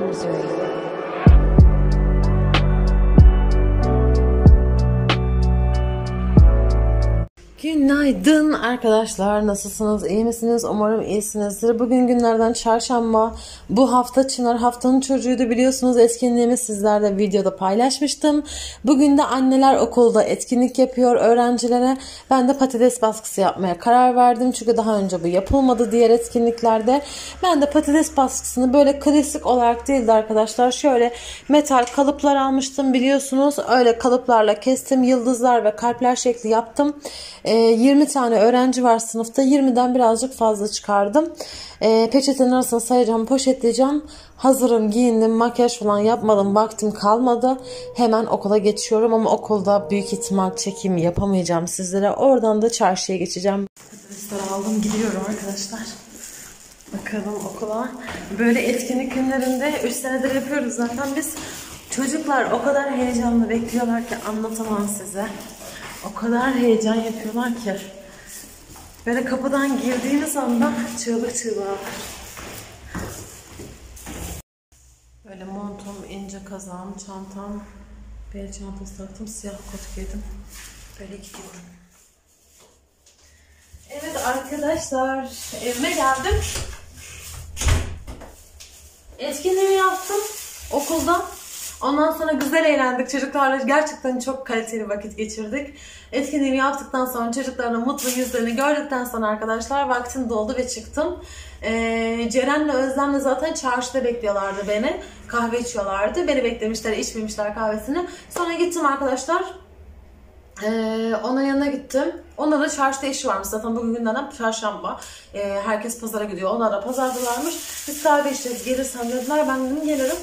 Missouri. Günaydın arkadaşlar, nasılsınız, iyi misiniz? Umarım iyisinizdir. Bugün günlerden çarşamba. Bu hafta Çınar haftanın çocuğuydu, biliyorsunuz. Etkinliğimi sizlerle videoda paylaşmıştım. Bugün de anneler okulda etkinlik yapıyor öğrencilere. Ben de patates baskısı yapmaya karar verdim çünkü daha önce bu yapılmadı diğer etkinliklerde. Ben de patates baskısını böyle klasik olarak değildi arkadaşlar, şöyle metal kalıplar almıştım biliyorsunuz, öyle kalıplarla kestim, yıldızlar ve kalpler şekli yaptım. 20 tane öğrenci var sınıfta. 20'den birazcık fazla çıkardım. Peçetenin arasına sayacağım, poşetleyeceğim. Hazırım, giyindim, makyaj falan yapmadım, vaktim kalmadı. Hemen okula geçiyorum ama okulda büyük ihtimal çekim yapamayacağım sizlere. Oradan da çarşıya geçeceğim. Patatesleri aldım, gidiyorum arkadaşlar. Bakalım okula. Böyle etkinlik günlerinde 3 senedir yapıyoruz zaten biz. Çocuklar o kadar heyecanlı bekliyorlar ki anlatamam size. O kadar heyecan yapıyorlar ki. Böyle kapıdan girdiğiniz anda çığlık çığlığa. Böyle montum, ince kazağım, çantam, bel çantası taktım, siyah kot giydim. Böyle gidiyorum. Evet arkadaşlar, evime geldim. Etkinliğimi yaptım okulda. Ondan sonra güzel eğlendik çocuklarla. Gerçekten çok kaliteli vakit geçirdik. Etkinliğimi yaptıktan sonra, çocukların mutlu yüzlerini gördükten sonra arkadaşlar vaktim doldu ve çıktım. Ceren'le Özlem'le zaten çarşıda bekliyorlardı beni. Kahve içiyorlardı. Beni beklemişler, içmemişler kahvesini. Sonra gittim arkadaşlar. Onun yanına gittim. Onlara da çarşıda işi varmış. Zaten bugün günlerden çarşamba. Herkes pazara gidiyor. Onlar da pazardalarmış. Biz kahve içeceğiz, gelirsen dediler. Ben dedim gelirim.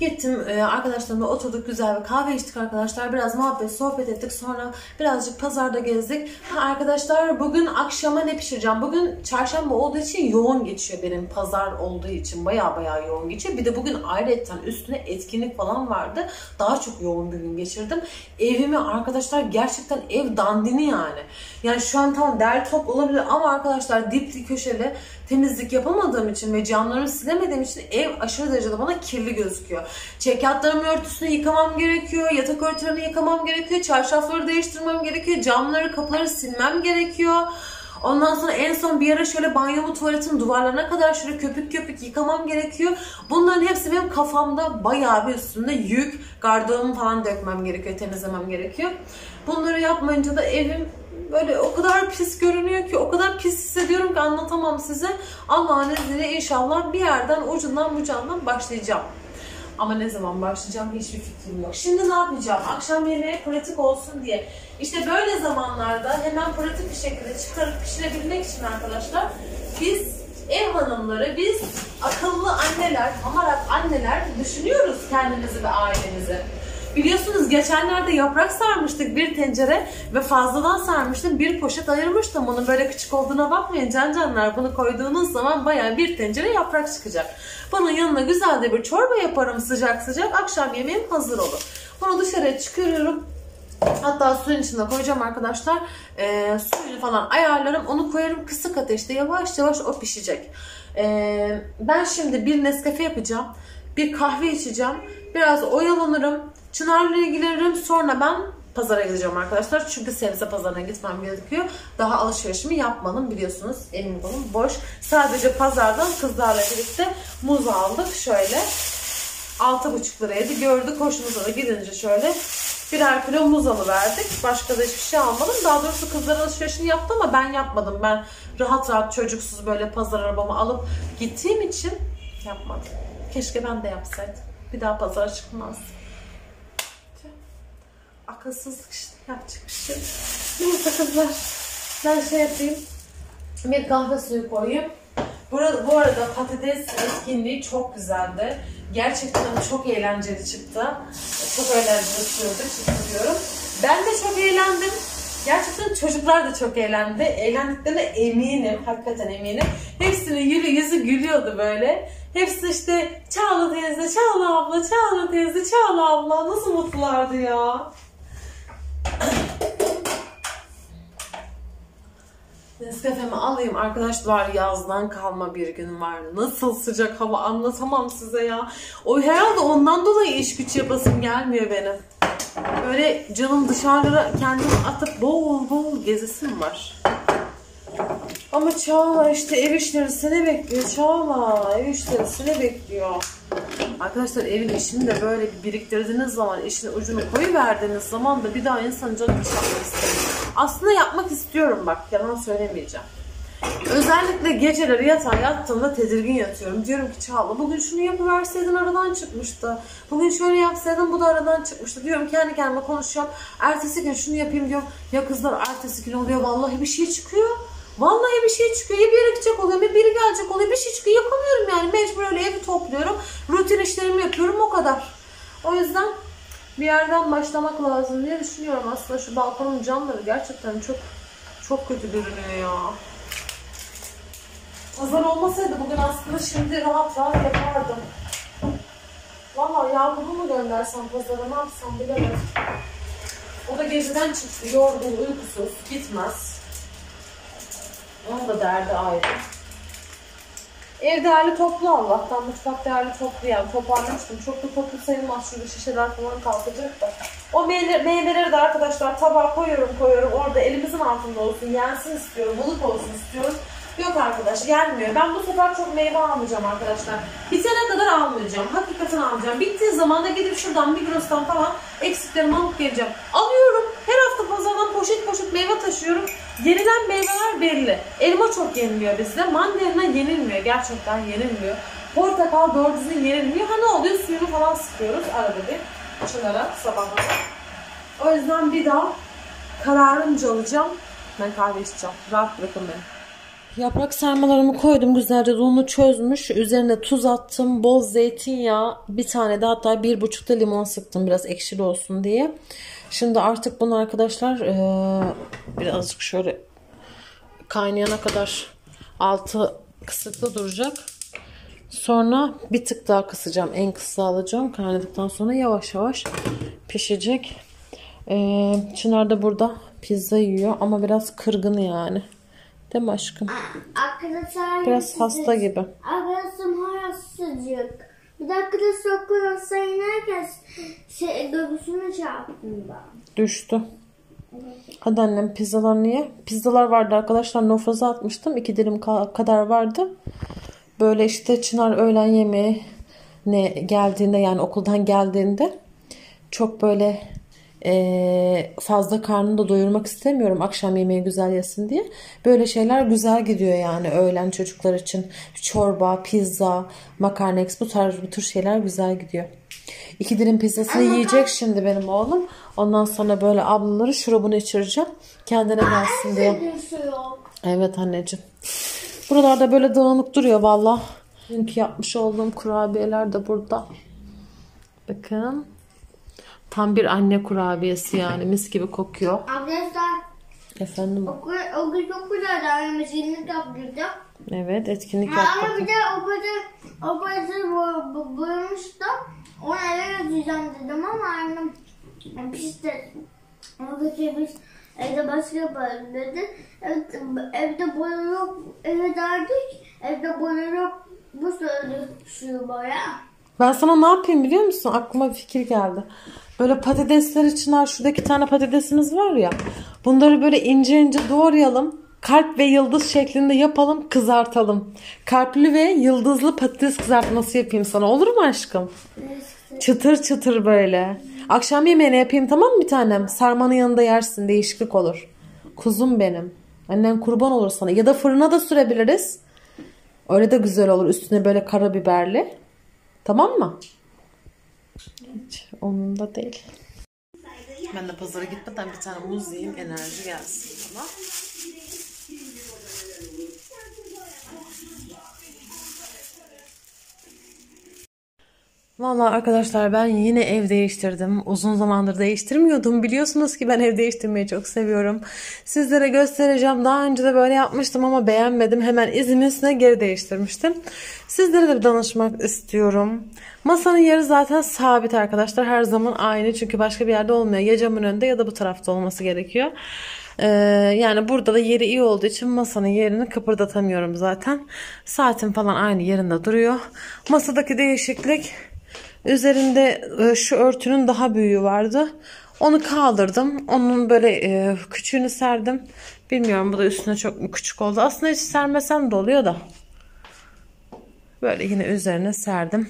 Gittim, arkadaşlarımla oturduk, güzel bir kahve içtik arkadaşlar. Biraz muhabbet, sohbet ettik. Sonra birazcık pazarda gezdik. Arkadaşlar bugün akşama ne pişireceğim? Bugün çarşamba olduğu için yoğun geçiyor benim. Pazar olduğu için baya yoğun geçiyor. Bir de bugün ayrıca üstüne etkinlik falan vardı. Daha çok yoğun bir gün geçirdim. Evimi arkadaşlar, gerçekten ev dandini yani. Yani şu an tam der top olabilir ama arkadaşlar dipli köşeli temizlik yapamadığım için ve camlarımı silemediğim için ev aşırı derecede bana kirli gözüküyor. Çekyatlarımın örtüsünü yıkamam gerekiyor. Yatak örtülerini yıkamam gerekiyor. Çarşafları değiştirmem gerekiyor. Camları, kapıları silmem gerekiyor. Ondan sonra en son bir ara şöyle banyomu, tuvaletin duvarlarına kadar şöyle köpük köpük yıkamam gerekiyor. Bunların hepsi benim kafamda bayağı bir üstünde yük. Gardırobumu falan dökmem gerekiyor, temizlemem gerekiyor. Bunları yapmayınca da evim böyle o kadar pis görünüyor ki, o kadar pis hissediyorum ki anlatamam size. Allah'ın izniyle inşallah bir yerden, ucundan bucağından başlayacağım. Ama ne zaman başlayacağım hiçbir fikrim yok. Şimdi ne yapacağım? Akşam yemeği pratik olsun diye. İşte böyle zamanlarda hemen pratik bir şekilde çıkarıp pişirebilmek için arkadaşlar biz ev hanımları, biz akıllı anneler, hamarat anneler düşünüyoruz kendimizi ve ailemizi. Biliyorsunuz geçenlerde yaprak sarmıştık bir tencere ve fazladan sarmıştım. Bir poşet ayırmıştım. Bunun böyle küçük olduğuna bakmayın canlar. Bunu koyduğunuz zaman bayağı bir tencere yaprak çıkacak. Bunun yanına güzel de bir çorba yaparım sıcak sıcak. Akşam yemeğim hazır olur. Bunu dışarıya çıkarıyorum. Hatta suyun içine koyacağım arkadaşlar. Suyunu falan ayarlarım. Onu koyarım kısık ateşte. Yavaş yavaş o pişecek. Ben şimdi bir Nescafe yapacağım. Bir kahve içeceğim. Biraz oyalanırım. Çınar'la ilgilenirim. Sonra ben pazara gideceğim arkadaşlar. Çünkü sebze pazarına gitmem gerekiyor. Daha alışverişimi yapmadım biliyorsunuz. Elim kolum boş. Sadece pazardan kızlarla birlikte muz aldık. Şöyle 6,5 liraydı. Gördük, hoşumuza da gidince şöyle birer kilo muz alıverdik. Başka da hiçbir şey almadım. Daha doğrusu kızlar alışverişini yaptı ama ben yapmadım. Ben rahat rahat çocuksuz böyle pazar arabamı alıp gittiğim için yapmadım. Keşke ben de yapsaydım. Bir daha pazara çıkmaz. Akılsızlık işte, yapacak bir şey. Neyse kızlar, ben şey yapayım, bir kahve suyu koyayım. Bu arada patates etkinliği çok güzeldi. Gerçekten çok eğlenceli çıktı. Çok eğlenceli çıktı. Ben de çok eğlendim. Gerçekten çocuklar da çok eğlendi. Eğlendiklerine eminim. Hakikaten eminim. Hepsinin yüzü gülüyordu böyle. Hepsi işte Çağla teyze, Çağla abla, Çağla teyze, Çağla abla. Nasıl mutlulardı ya. Nescafe'mi alayım. Arkadaşlar yazdan kalma bir gün var. Nasıl sıcak hava, anlatamam size ya. O herhalde ondan dolayı iş güç yapasım gelmiyor benim. Böyle canım dışarılara kendimi atıp bol bol gezesim var. Ama Çağla işte ev işleri seni bekliyor. Çağla ev işleri seni bekliyor. Arkadaşlar evin işini de böyle biriktirdiğiniz zaman, işin ucunu koyuverdiğiniz zaman da bir daha insanın canı dışarıları istemiyor. Aslında yapmak istiyorum, bak yalan söylemeyeceğim. Özellikle geceleri yatağa yattığımda tedirgin yatıyorum. Diyorum ki Çağla bugün şunu yapıverseydin aradan çıkmıştı. Bugün şöyle yapsaydın bu da aradan çıkmıştı. Diyorum kendi kendime konuşuyorum. Ertesi gün şunu yapayım diyorum. Ya kızlar ertesi gün oluyor vallahi bir şey çıkıyor. Vallahi bir şey çıkıyor. Ya bir yere gidecek oluyor, ya biri gelecek oluyor. Bir şey çıkıyor. Yapamıyorum yani. Mecbur öyle evi topluyorum. Rutin işlerimi yapıyorum. O kadar. O yüzden bir yerden başlamak lazım diye düşünüyorum. Aslında şu balkonun camları gerçekten çok kötü görünüyor ya. Azar olmasaydı bugün aslında şimdi rahat yapardım. Vallahi yavrumu mu göndersem pazara, ne yapsam bilemedim. O da geceden çıktı. Yorgun, uykusuz. Gitmez. Onun da derdi ayrı. Ev değerli toplu Allah'tan, mutfak değerli toplu yani. Toparlamıştım. Çok da toplu sayılmaz. Şurada şişeler falan kalkacak da. O meyveleri de arkadaşlar tabağa koyuyorum. Orada elimizin altında olsun. Yensin istiyorum. Bulut olsun istiyorum. Yok arkadaş gelmiyor. Ben bu sefer çok meyve almayacağım arkadaşlar. Bitene kadar almayacağım. Hakikaten almayacağım. Bittiği zaman da gidip şuradan Migros'tan falan eksiklerimi alıp geleceğim. Alıyorum. Her hafta pazardan poşet meyve taşıyorum. Yenilen meyveler belli. Elma çok yeniliyor bizde. Mandalina yenilmiyor. Gerçekten yenilmiyor. Portakal doğru düzgün yenilmiyor. Ha ne oluyor? Suyunu falan sıkıyoruz. Arada bir çınara sabahlara. O yüzden bir daha kararımca alacağım. Ben kahve içeceğim. Rahat bırakın beni. Yaprak sarmalarımı koydum. Güzelce ununu çözmüş. Üzerine tuz attım. Bol zeytinyağı. Bir tane de hatta 1,5 da limon sıktım. Biraz ekşili olsun diye. Şimdi artık bunu arkadaşlar birazcık şöyle kaynayana kadar altı kısıklı duracak. Sonra bir tık daha kısacağım. En kısa alacağım. Kaynadıktan sonra yavaş yavaş pişecek. Çınar da burada pizza yiyor. Ama biraz kırgın yani. Değil mi aşkım? Arkadaşlar biraz sıcak. Hasta gibi. Arkadaşım hala sıcak. Bir dakika da sokakta aşağı inerken göğsüme çarptım ben. Düştü. Evet. Hadi annem pizzalar niye? Pizzalar vardı arkadaşlar. Nofraza atmıştım. 2 dilim kadar vardı. Böyle işte Çınar öğlen yemeği geldiğinde yani okuldan geldiğinde çok böyle fazla karnını da doyurmak istemiyorum akşam yemeği güzel yesin diye. Böyle şeyler güzel gidiyor yani öğlen çocuklar için. Çorba, pizza, makarna, bu tür şeyler güzel gidiyor. 2 dilim pizzasını yiyecek şimdi benim oğlum. Ondan sonra böyle ablaları şurubunu içireceğim. Kendine gelsin diye. Evet anneciğim. Buralarda böyle dağınık duruyor vallahi. Çünkü yapmış olduğum kurabiyeler de burada. Bakın. Tam bir anne kurabiyesi yani. Mis gibi kokuyor. Arkadaşlar. Efendim? O gün çok güzel davranmış. Etkinlik yaptırdı. Evet etkinlik yaptırdı. Ama bir de o parası bulmuştu. Onu eve götüreceğim dedim ama annem pişti. O kez evde başka yaparım dedi. Evde boya yok. Eve derdik. Evde boya yok. Bu söyledi şu boya. Ben sana ne yapayım biliyor musun? Aklıma bir fikir geldi. Böyle patatesler için şuradaki tane patatesimiz var ya. Bunları böyle ince ince doğrayalım. Kalp ve yıldız şeklinde yapalım. Kızartalım. Kalpli ve yıldızlı patates kızartması yapayım sana. Olur mu aşkım? Çıtır çıtır böyle. Akşam yemeğine yapayım tamam mı bir tanem? Sarmanın yanında yersin. Değişiklik olur. Kuzum benim. Annen kurban olur sana. Ya da fırına da sürebiliriz. Öyle de güzel olur. Üstüne böyle karabiberli. Tamam mı? Hiç onun da değil. Ben de pazara gitmeden bir tane muz yiyeyim, enerji gelsin bana. Vallahi arkadaşlar ben yine ev değiştirdim. Uzun zamandır değiştirmiyordum. Biliyorsunuz ki ben ev değiştirmeyi çok seviyorum. Sizlere göstereceğim. Daha önce de böyle yapmıştım ama beğenmedim. Hemen izimin üstüne geri değiştirmiştim. Sizlere de danışmak istiyorum. Masanın yeri zaten sabit arkadaşlar. Her zaman aynı çünkü başka bir yerde olmuyor. Ya camın önünde ya da bu tarafta olması gerekiyor. Yani burada da yeri iyi olduğu için masanın yerini kıpırdatamıyorum zaten. Saatim falan aynı yerinde duruyor. Masadaki değişiklik, üzerinde şu örtünün daha büyüğü vardı. Onu kaldırdım. Onun böyle küçüğünü serdim. Bilmiyorum, bu da üstüne çok küçük oldu. Aslında hiç sermesem de oluyor da. Böyle yine üzerine serdim.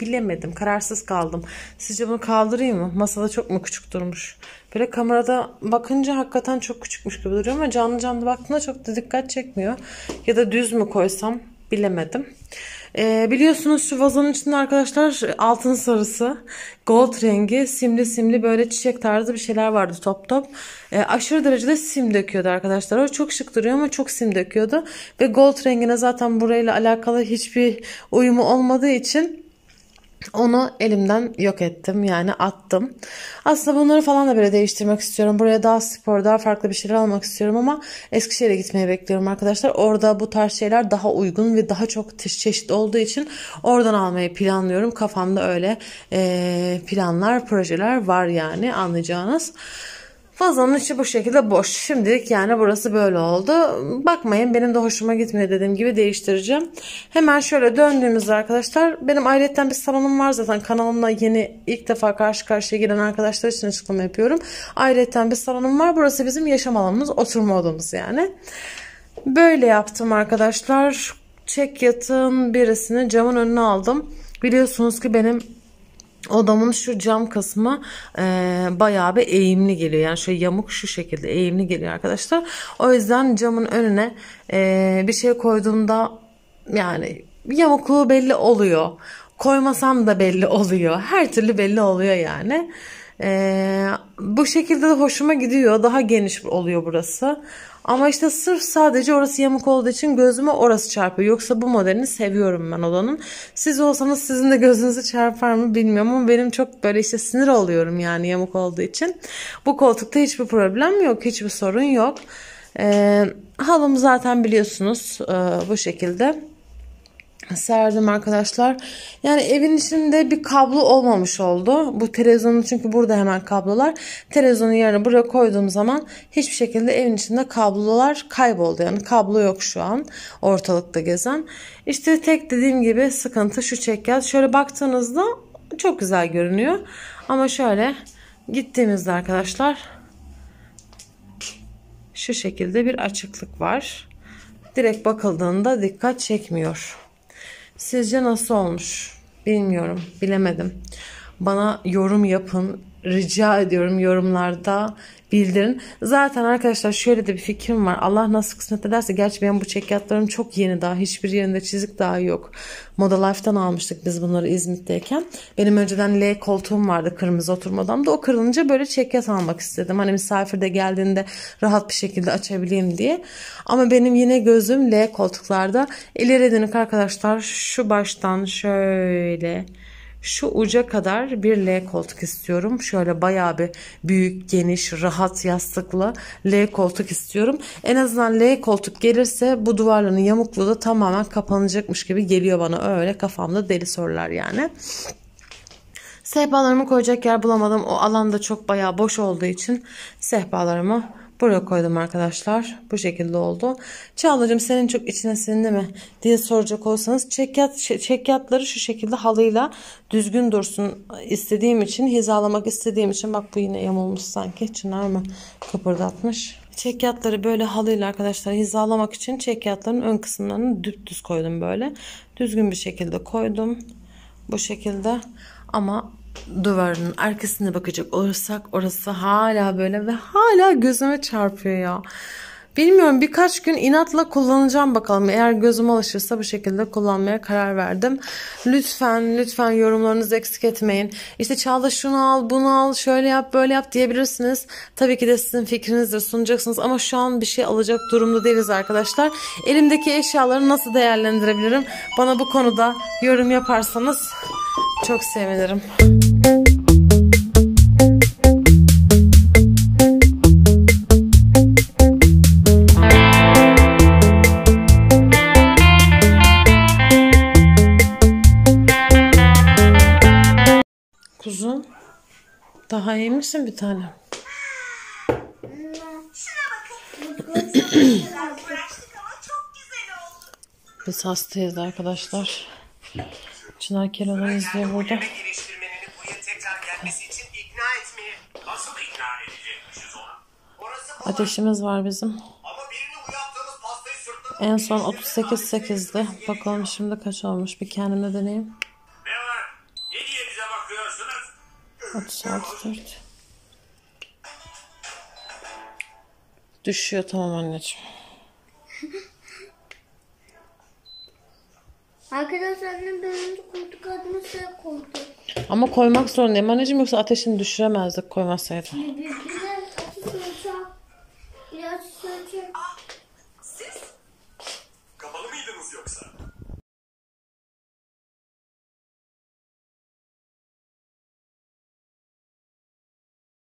Bilemedim. Kararsız kaldım. Sizce bunu kaldırayım mı? Masada çok mu küçük durmuş? Böyle kamerada bakınca hakikaten çok küçükmüş gibi duruyor ama canlı canlı baktığında çok da dikkat çekmiyor. Ya da düz mü koysam? Bilemedim. Biliyorsunuz şu vazonun içinde arkadaşlar altın sarısı, gold rengi, simli simli böyle çiçek tarzı bir şeyler vardı top top. Aşırı derecede sim döküyordu arkadaşlar. O çok şık duruyor ama çok sim döküyordu. Ve gold rengine zaten burayla alakalı hiçbir uyumu olmadığı için onu elimden yok ettim, yani attım. Aslında bunları falan da böyle değiştirmek istiyorum. Buraya daha spor, daha farklı bir şeyler almak istiyorum ama Eskişehir'e gitmeyi bekliyorum arkadaşlar. Orada bu tarz şeyler daha uygun ve daha çok çeşit olduğu için oradan almayı planlıyorum. Kafamda öyle planlar, projeler var, yani anlayacağınız. Vazonun içi bu şekilde boş. Şimdilik yani burası böyle oldu. Bakmayın, benim de hoşuma gitmiyor, dediğim gibi değiştireceğim. Hemen şöyle döndüğümüzde arkadaşlar, benim ayrıyetten bir salonum var zaten. Kanalımla yeni ilk defa karşı karşıya gelen arkadaşlar için açıklama yapıyorum. Ayrıyetten bir salonum var. Burası bizim yaşam alanımız, oturma odamız yani. Böyle yaptım arkadaşlar. Çek yatağın birisini camın önüne aldım. Biliyorsunuz ki benim odamın şu cam kısmı bayağı bir eğimli geliyor. Yani şöyle yamuk, şu şekilde eğimli geliyor arkadaşlar. O yüzden camın önüne bir şey koyduğumda yani yamukluğu belli oluyor. Koymasam da belli oluyor. Her türlü belli oluyor yani. Bu şekilde de hoşuma gidiyor. Daha geniş oluyor burası. Ama işte sırf sadece orası yamuk olduğu için gözüme orası çarpıyor. Yoksa bu modelini seviyorum ben odanın. Siz olsanız sizin de gözünüzü çarpar mı bilmiyorum ama benim çok böyle işte sinir oluyorum yani yamuk olduğu için. Bu koltukta hiçbir problem yok. Hiçbir sorun yok. Halım zaten biliyorsunuz bu şekilde serdim arkadaşlar. Yani evin içinde bir kablo olmamış oldu. Bu televizyonu, çünkü burada hemen kablolar. Televizyonun yerine buraya koyduğum zaman hiçbir şekilde evin içinde kablolar kayboldu. Yani kablo yok şu an ortalıkta gezen. İşte tek dediğim gibi sıkıntı şu çekyat. Şöyle baktığınızda çok güzel görünüyor. Ama şöyle gittiğimizde arkadaşlar şu şekilde bir açıklık var. Direkt bakıldığında dikkat çekmiyor. Sizce nasıl olmuş? Bilmiyorum. Bilemedim. Bana yorum yapın. Rica ediyorum, yorumlarda bildirin. Zaten arkadaşlar şöyle de bir fikrim var. Allah nasıl kısmet ederse. Gerçi benim bu çekyatlarım çok yeni daha. Hiçbir yerinde çizik daha yok. Moda Life'tan almıştık biz bunları İzmit'teyken. Benim önceden L koltuğum vardı, kırmızı oturma odamda. O kırılınca böyle çekyat almak istedim. Hani misafir de geldiğinde rahat bir şekilde açabileyim diye. Ama benim yine gözüm L koltuklarda. İleri dönük arkadaşlar, şu baştan şöyle şu uca kadar bir L koltuk istiyorum. Şöyle bayağı bir büyük, geniş, rahat, yastıklı L koltuk istiyorum. En azından L koltuk gelirse bu duvarların yamukluğu da tamamen kapanacakmış gibi geliyor bana. Öyle kafamda deli sorular yani. Sehpalarımı koyacak yer bulamadım. O alanda çok bayağı boş olduğu için sehpalarımı buraya koydum arkadaşlar. Bu şekilde oldu. Çağlacığım senin çok içine sindi mi diye soracak olsanız, çekyatları şu şekilde halıyla düzgün dursun istediğim için, hizalamak istediğim için. Bak bu yine yamulmuş sanki. Çınar mı kıpırdatmış? Çekyatları böyle halıyla arkadaşlar hizalamak için çekyatların ön kısımlarını düz koydum böyle. Düzgün bir şekilde koydum. Bu şekilde. Ama duvarının arkasına bakacak olursak orası hala böyle ve hala gözüme çarpıyor ya. Bilmiyorum, birkaç gün inatla kullanacağım bakalım. Eğer gözüm alışırsa bu şekilde kullanmaya karar verdim. Lütfen yorumlarınızı eksik etmeyin. İşte Çağla şunu al, bunu al, şöyle yap, böyle yap diyebilirsiniz. Tabii ki de sizin fikrinizdir, sunacaksınız ama şu an bir şey alacak durumda değiliz arkadaşlar. Elimdeki eşyaları nasıl değerlendirebilirim? Bana bu konuda yorum yaparsanız çok sevinirim. Kuzum, daha iyi misin bir tanem? Şuna bakın. Biz hastayız arkadaşlar. Çınar Keloğlan'ı izliyor burada. Ateşimiz var bizim. En son 38.8'di. Bakalım şimdi kaç olmuş? Bir kendime deneyeyim. 36.4. Düşüyor, tamam anneciğim. Arkadaşlar benim koltuk adını suya koydum. Ama koymak zorundayım anneciğim, yoksa ateşini düşüremezdik koymasaydım. Biraz söyleyeceğim. Siz kapalı mıydınız yoksa?